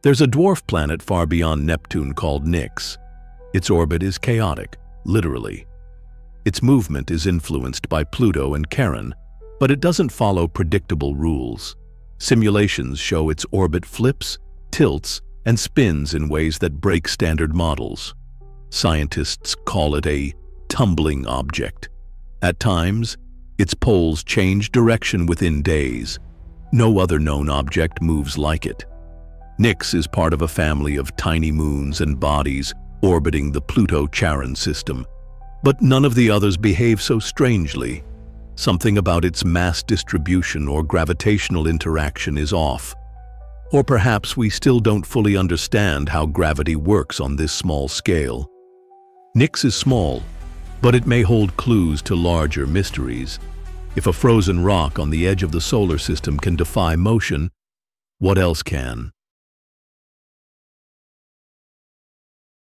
There's a dwarf planet far beyond Neptune called Nix. Its orbit is chaotic, literally. Its movement is influenced by Pluto and Charon, but it doesn't follow predictable rules. Simulations show its orbit flips, tilts, and spins in ways that break standard models. Scientists call it a tumbling object. At times, its poles change direction within days. No other known object moves like it. Nix is part of a family of tiny moons and bodies orbiting the Pluto-Charon system, but none of the others behave so strangely. Something about its mass distribution or gravitational interaction is off. Or perhaps we still don't fully understand how gravity works on this small scale. Nix is small, but it may hold clues to larger mysteries. If a frozen rock on the edge of the solar system can defy motion, what else can?